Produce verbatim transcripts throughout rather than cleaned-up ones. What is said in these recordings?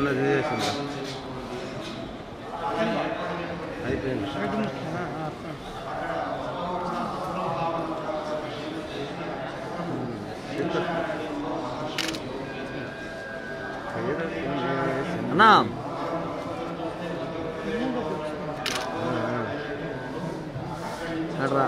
नाम आप लोग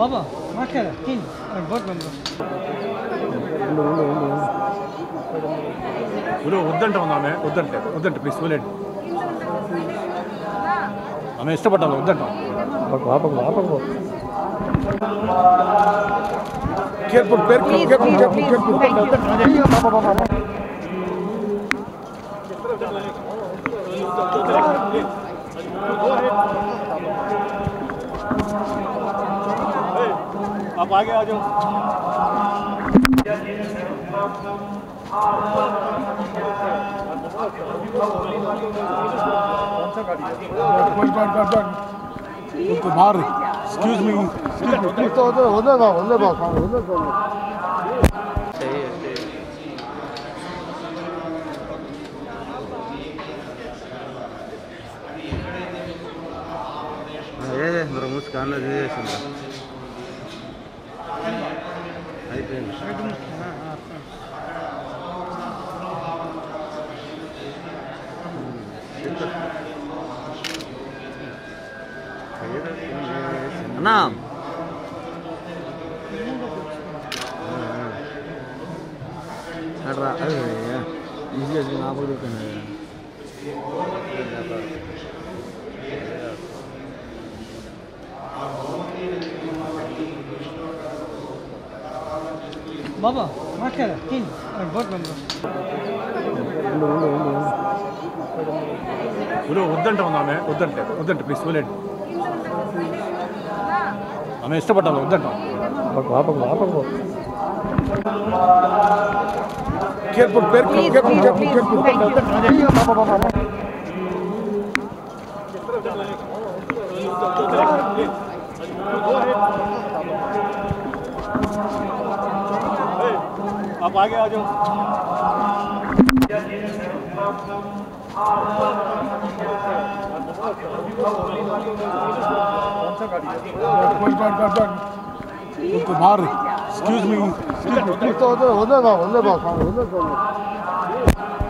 बाबा मार तीन बहुत वद्दे प्लीज आम इष्टा आप आगे आ जाओ उनको मार एक्सक्यूज मी तो होता होता बाप होता बाप होता बाप सही है सही है मेरा मुस्कान दे दे सुंदर आई पे नाम आप लोग बाबा मार तीन बहुत वद्दे प्लीज आम इष्टा आप आगे आ जाओ उनको मार एक्सक्यूज मी तो होता होता बाप होता बाप